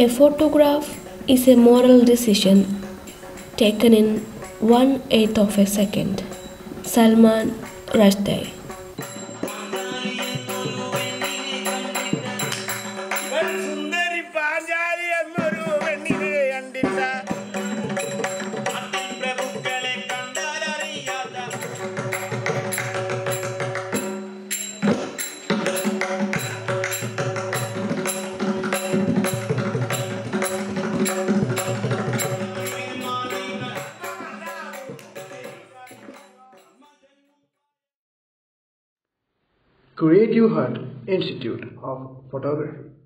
A photograph is a moral decision taken in 1/8 of a second. Salman Rushdie. Creative Hut Institute of Photography.